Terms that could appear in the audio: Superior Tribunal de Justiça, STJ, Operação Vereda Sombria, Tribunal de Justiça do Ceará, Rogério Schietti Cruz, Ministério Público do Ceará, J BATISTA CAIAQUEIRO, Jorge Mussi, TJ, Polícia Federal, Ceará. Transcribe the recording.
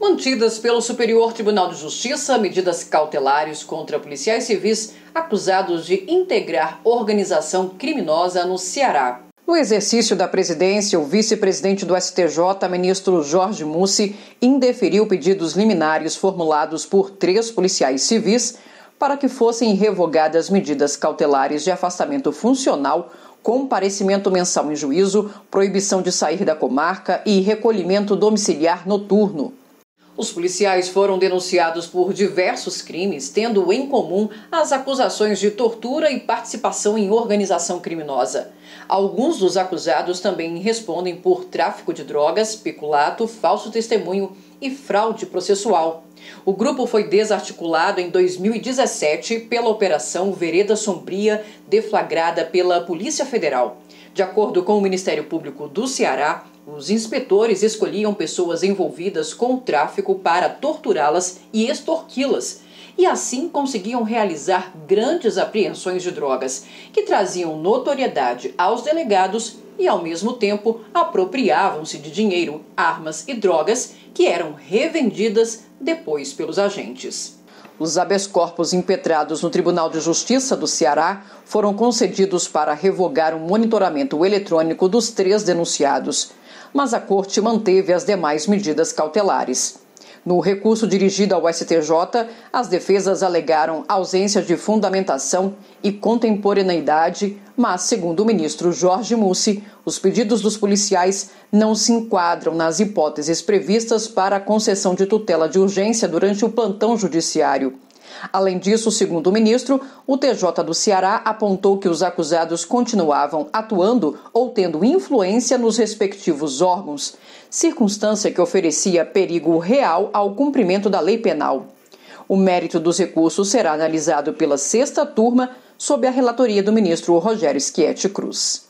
Mantidas pelo Superior Tribunal de Justiça, medidas cautelares contra policiais civis acusados de integrar organização criminosa no Ceará. No exercício da presidência, o vice-presidente do STJ, ministro Jorge Mussi, indeferiu pedidos liminares formulados por 3 policiais civis para que fossem revogadas medidas cautelares de afastamento funcional, comparecimento mensal em juízo, proibição de sair da comarca e recolhimento domiciliar noturno. Os policiais foram denunciados por diversos crimes, tendo em comum as acusações de tortura e participação em organização criminosa. Alguns dos acusados também respondem por tráfico de drogas, peculato, falso testemunho e fraude processual. O grupo foi desarticulado em 2017 pela Operação Vereda Sombria, deflagrada pela Polícia Federal. De acordo com o Ministério Público do Ceará, os inspetores escolhiam pessoas envolvidas com o tráfico para torturá-las e extorquí-las, e assim conseguiam realizar grandes apreensões de drogas, que traziam notoriedade aos delegados e, ao mesmo tempo, apropriavam-se de dinheiro, armas e drogas que eram revendidas depois pelos agentes. Os habeas corpus impetrados no Tribunal de Justiça do Ceará foram concedidos para revogar o monitoramento eletrônico dos 3 denunciados, mas a Corte manteve as demais medidas cautelares. No recurso dirigido ao STJ, as defesas alegaram ausência de fundamentação e contemporaneidade, mas, segundo o ministro Jorge Mussi, os pedidos dos policiais não se enquadram nas hipóteses previstas para a concessão de tutela de urgência durante o plantão judiciário. Além disso, segundo o ministro, o TJ do Ceará apontou que os acusados continuavam atuando ou tendo influência nos respectivos órgãos, circunstância que oferecia perigo real ao cumprimento da lei penal. O mérito dos recursos será analisado pela 6ª turma sob a relatoria do ministro Rogério Schietti Cruz.